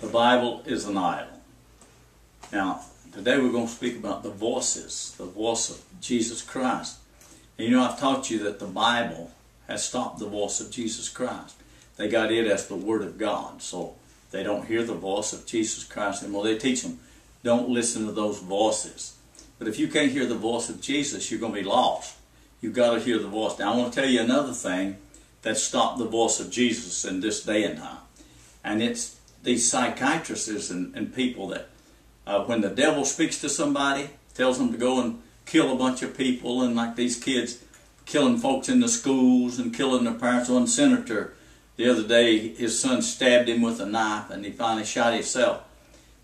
The Bible is an idol. Now, today we're going to speak about the voices, the voice of Jesus Christ. And you know, I've taught you that the Bible has stopped the voice of Jesus Christ. They got it as the Word of God, so they don't hear the voice of Jesus Christ anymore. They teach them, don't listen to those voices. But if you can't hear the voice of Jesus, you're going to be lost. You've got to hear the voice. Now, I want to tell you another thing that stopped the voice of Jesus in this day and time. And it's these psychiatrists and people that, when the devil speaks to somebody, tells them to go and kill a bunch of people, and like these kids killing folks in the schools and killing their parents. One senator, the other day, his son stabbed him with a knife, and he finally shot himself.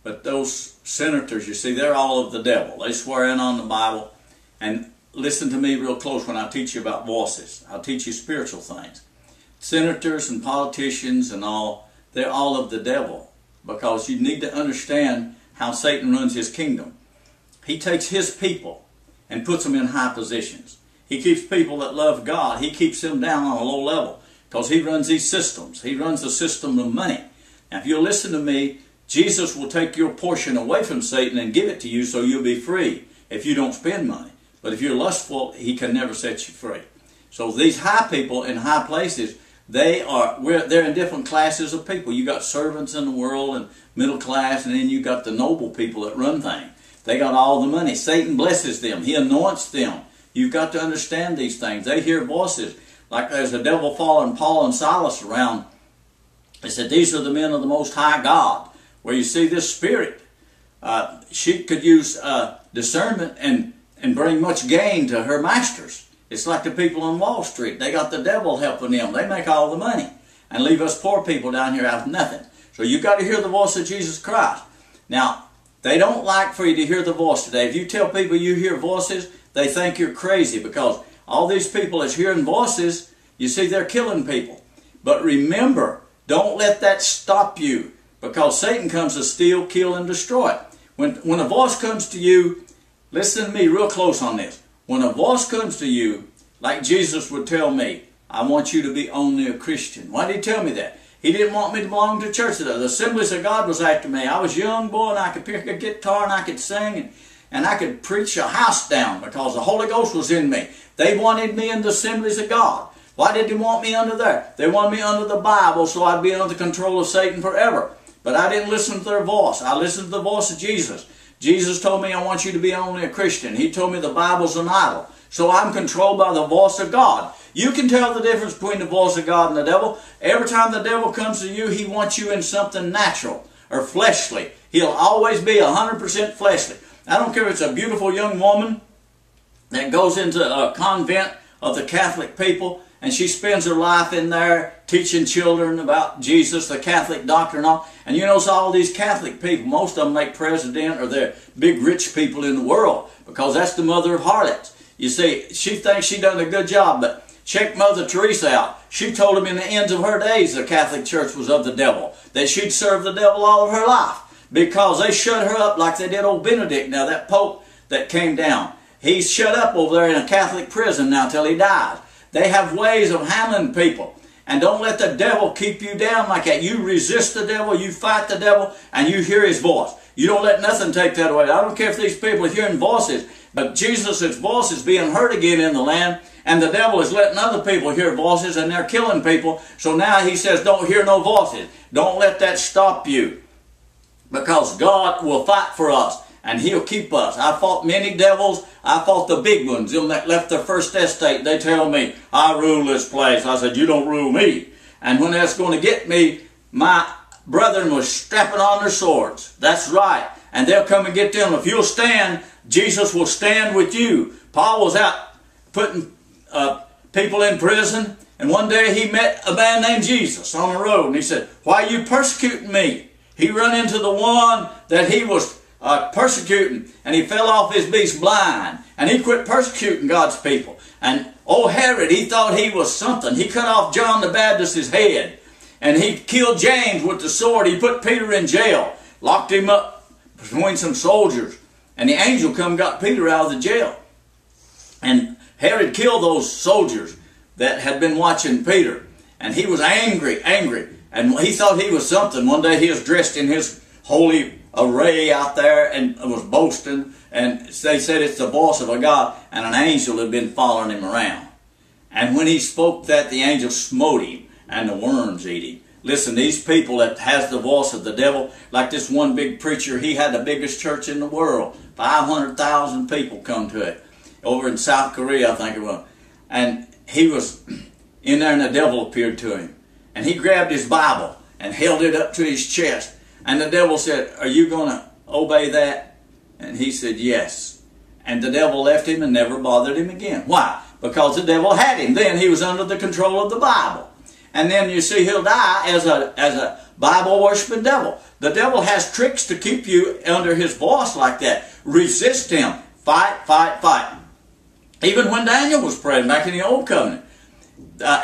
But those senators, you see, they're all of the devil. They swear in on the Bible. And listen to me real close when I teach you about voices. I'll teach you spiritual things. Senators and politicians and all, they're all of the devil, because you need to understand how Satan runs his kingdom. He takes his people and puts them in high positions. He keeps people that love God, he keeps them down on a low level, because he runs these systems. He runs the system of money. Now, if you'll listen to me, Jesus will take your portion away from Satan and give it to you so you'll be free if you don't spend money. But if you're lustful, he can never set you free. So these high people in high places, they're in different classes of people. You got servants in the world and middle class, and then you got the noble people that run things. They got all the money. Satan blesses them. He anoints them. You've got to understand these things. They hear voices. Like there's a devil following Paul and Silas around. They said, these are the men of the Most High God. Where you see this spirit, she could use discernment and bring much gain to her masters. It's like the people on Wall Street. They got the devil helping them. They make all the money and leave us poor people down here out of nothing. So you've got to hear the voice of Jesus Christ. Now, they don't like for you to hear the voice today. If you tell people you hear voices, they think you're crazy, because all these people that's hearing voices, you see, they're killing people. But remember, don't let that stop you, because Satan comes to steal, kill, and destroy. When a voice comes to you, listen to me real close on this. When a voice comes to you, like Jesus would tell me, I want you to be only a Christian. Why did he tell me that? He didn't want me to belong to church. The Assemblies of God was after me. I was a young boy, and I could pick a guitar, and I could sing, and I could preach a house down, because the Holy Ghost was in me. They wanted me in the Assemblies of God. Why did they want me under there? They wanted me under the Bible, so I'd be under the control of Satan forever. But I didn't listen to their voice. I listened to the voice of Jesus. Jesus told me, I want you to be only a Christian. He told me the Bible's an idol. So I'm controlled by the voice of God. You can tell the difference between the voice of God and the devil. Every time the devil comes to you, he wants you in something natural or fleshly. He'll always be 100% fleshly. I don't care if it's a beautiful young woman that goes into a convent of the Catholic people, and she spends her life in there teaching children about Jesus, the Catholic doctrine and all. And you notice all these Catholic people, most of them make president, or they're big rich people in the world, because that's the mother of harlots. You see, she thinks she done a good job, but check Mother Teresa out. She told him in the ends of her days the Catholic Church was of the devil, that she'd served the devil all of her life, because they shut her up like they did old Benedict. Now, that Pope that came down, he's shut up over there in a Catholic prison now till he dies. They have ways of handling people. And don't let the devil keep you down like that. You resist the devil, you fight the devil, and you hear his voice. You don't let nothing take that away. I don't care if these people are hearing voices, but Jesus' voice is being heard again in the land, and the devil is letting other people hear voices, and they're killing people. So now he says, don't hear no voices. Don't let that stop you, because God will fight for us, and he'll keep us. I fought many devils. I fought the big ones, them that left their first estate. They tell me, I rule this place. I said, you don't rule me. And when that's going to get me, my brethren was strapping on their swords. That's right. And they'll come and get them. If you'll stand, Jesus will stand with you. Paul was out putting people in prison. And one day he met a man named Jesus on the road. And he said, why are you persecuting me? He run into the one that he was persecuting, and he fell off his beast blind, and he quit persecuting God's people. And old Herod, he thought he was something. He cut off John the Baptist's head, and he killed James with the sword. He put Peter in jail, locked him up between some soldiers, and the angel come and got Peter out of the jail. And Herod killed those soldiers that had been watching Peter, and he was angry, angry. And he thought he was something. One day he was dressed in his holy array out there and was boasting. And they said it's the voice of a god, and an angel had been following him around. And when he spoke that, the angel smote him, and the worms eat him. Listen, these people that has the voice of the devil, like this one big preacher, he had the biggest church in the world. 500,000 people come to it. Over in South Korea, I think it was. And he was in there and the devil appeared to him. And he grabbed his Bible and held it up to his chest. And the devil said, "Are you going to obey that?" And he said, "Yes." And the devil left him and never bothered him again. Why? Because the devil had him. Then he was under the control of the Bible. And then you see he'll die as a Bible-worshiping devil. The devil has tricks to keep you under his voice like that. Resist him. Fight, fight, fight. Even when Daniel was praying back in the Old Covenant,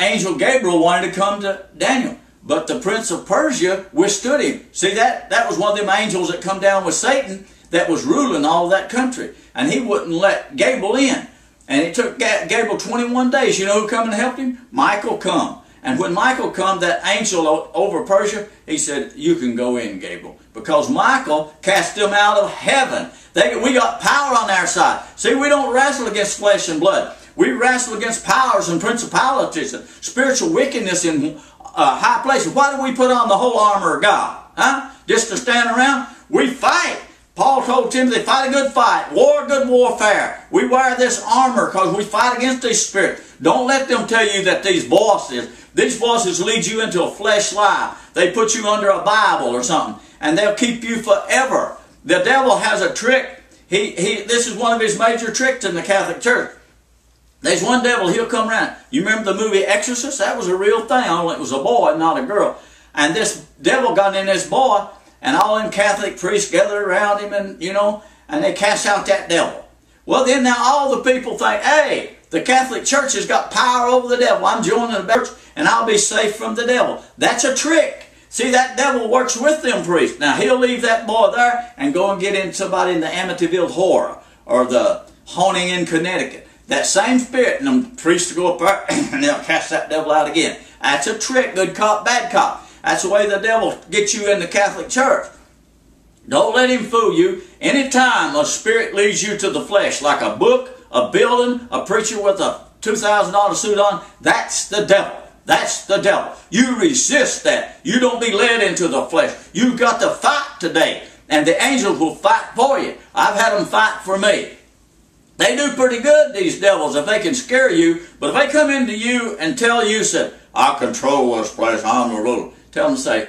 Angel Gabriel wanted to come to Daniel, but the prince of Persia withstood him. See, that was one of them angels that come down with Satan that was ruling all that country, and he wouldn't let Gabriel in. And it took Gabriel 21 days. You know who come and helped him? Michael come. And when Michael come, that angel over Persia, he said, "You can go in, Gabriel," because Michael cast them out of heaven. We got power on our side. See, we don't wrestle against flesh and blood. We wrestle against powers and principalities and spiritual wickedness in high places. Why do we put on the whole armor of God? Huh? Just to stand around? We fight. Paul told Timothy, fight a good fight, war a good warfare. We wear this armor because we fight against these spirits. Don't let them tell you that these voices lead you into a flesh lie. They put you under a Bible or something, and they'll keep you forever. The devil has a trick. This is one of his major tricks in the Catholic Church. There's one devil, he'll come around. You remember the movie Exorcist? That was a real thing, only it was a boy, not a girl. And this devil got in this boy, and all them Catholic priests gathered around him, and you know, and they cast out that devil. Well, then now all the people think, hey, the Catholic Church has got power over the devil. I'm joining the church, and I'll be safe from the devil. That's a trick. See, that devil works with them priests. Now, he'll leave that boy there and go and get in somebody in the Amityville Horror or the Haunting in Connecticut. That same spirit, and them priests will go up there, and they'll cast that devil out again. That's a trick, good cop, bad cop. That's the way the devil gets you in the Catholic Church. Don't let him fool you. Anytime a spirit leads you to the flesh, like a book, a building, a preacher with a $2,000 suit on, that's the devil. That's the devil. You resist that. You don't be led into the flesh. You've got to fight today, and the angels will fight for you. I've had them fight for me. They do pretty good, these devils, if they can scare you. But if they come into you and tell you, say, "I control this place, I'm the ruler," tell them, say,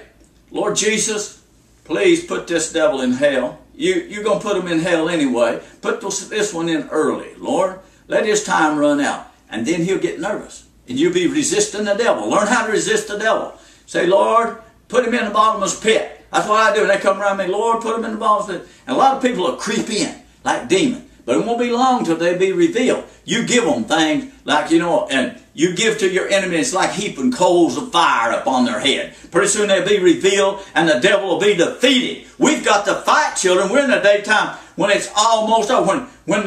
"Lord Jesus, please put this devil in hell. You're going to put him in hell anyway. Put this one in early, Lord. Let his time run out." And then he'll get nervous. And you'll be resisting the devil. Learn how to resist the devil. Say, "Lord, put him in the bottomless pit." That's what I do. And they come around me, "Lord, put him in the bottomless pit." And a lot of people will creep in like demons. But it won't be long till they be revealed. You give them things like, you know, and you give to your enemy, it's like heaping coals of fire upon their head. Pretty soon they'll be revealed and the devil will be defeated. We've got to fight, children. We're in the daytime when it's almost over. When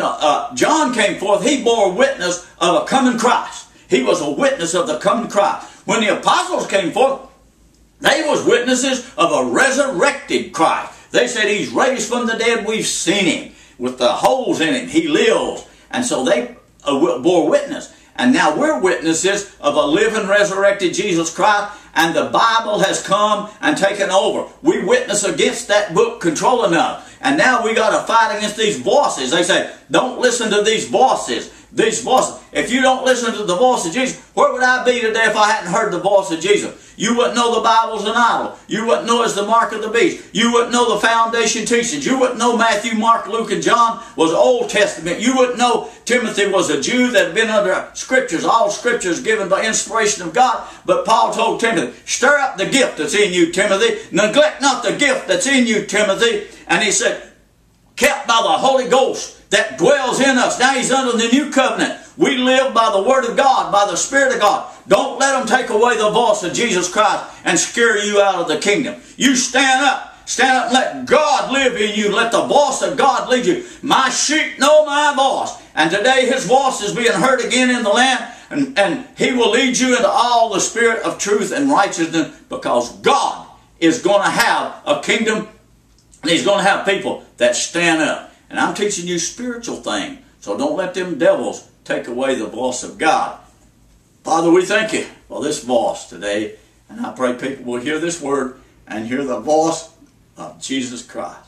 John came forth, he bore witness of a coming Christ. He was a witness of the coming Christ. When the apostles came forth, they was witnesses of a resurrected Christ. They said, "He's raised from the dead. We've seen him. With the holes in him, he lives." And so they bore witness. And now we're witnesses of a living, resurrected Jesus Christ. And the Bible has come and taken over. We witness against that book controlling us. And now we got to fight against these voices. They say, "Don't listen to these voices. These voices." If you don't listen to the voice of Jesus, where would I be today if I hadn't heard the voice of Jesus? You wouldn't know the Bible's an idol. You wouldn't know it's the mark of the beast. You wouldn't know the foundation teachings. You wouldn't know Matthew, Mark, Luke, and John was Old Testament. You wouldn't know Timothy was a Jew that had been under scriptures, all scriptures given by inspiration of God. But Paul told Timothy, "Stir up the gift that's in you, Timothy. Neglect not the gift that's in you, Timothy." And he said, kept by the Holy Ghost that dwells in us. Now he's under the new covenant. We live by the Word of God, by the Spirit of God. Don't let them take away the voice of Jesus Christ and scare you out of the kingdom. You stand up. Stand up and let God live in you. Let the voice of God lead you. "My sheep know my voice." And today his voice is being heard again in the land. And He will lead you into all the spirit of truth and righteousness, because God is going to have a kingdom, and He's going to have people that stand up. And I'm teaching you spiritual things, so don't let them devils take away the voice of God. Father, we thank You for this voice today, and I pray people will hear this word and hear the voice of Jesus Christ.